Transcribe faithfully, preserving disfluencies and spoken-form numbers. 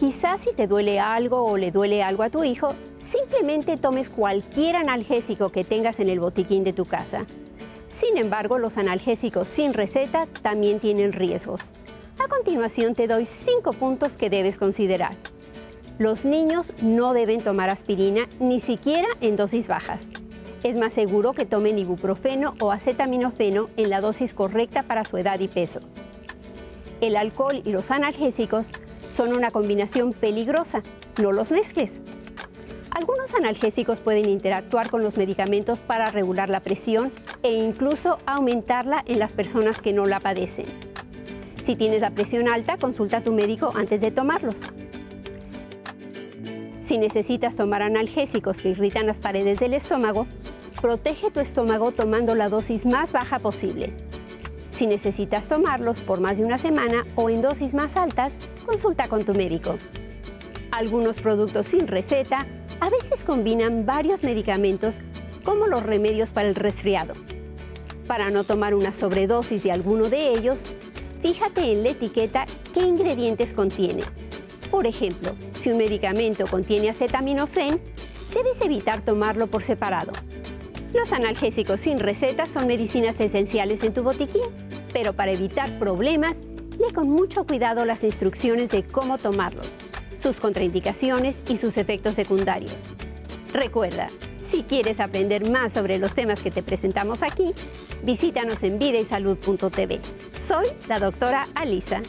Quizás si te duele algo o le duele algo a tu hijo, simplemente tomes cualquier analgésico que tengas en el botiquín de tu casa. Sin embargo, los analgésicos sin receta también tienen riesgos. A continuación te doy cinco puntos que debes considerar. Los niños no deben tomar aspirina, ni siquiera en dosis bajas. Es más seguro que tomen ibuprofeno o acetaminofeno en la dosis correcta para su edad y peso. El alcohol y los analgésicos son una combinación peligrosa, no los mezcles. Algunos analgésicos pueden interactuar con los medicamentos para regular la presión e incluso aumentarla en las personas que no la padecen. Si tienes la presión alta, consulta a tu médico antes de tomarlos. Si necesitas tomar analgésicos que irritan las paredes del estómago, protege tu estómago tomando la dosis más baja posible. Si necesitas tomarlos por más de una semana o en dosis más altas, consulta con tu médico. Algunos productos sin receta a veces combinan varios medicamentos como los remedios para el resfriado. Para no tomar una sobredosis de alguno de ellos, fíjate en la etiqueta qué ingredientes contiene. Por ejemplo, si un medicamento contiene acetaminofén, debes evitar tomarlo por separado. Los analgésicos sin receta son medicinas esenciales en tu botiquín, pero para evitar problemas, lee con mucho cuidado las instrucciones de cómo tomarlos, sus contraindicaciones y sus efectos secundarios. Recuerda, si quieres aprender más sobre los temas que te presentamos aquí, visítanos en vida y salud punto t v. Soy la doctora Aliza.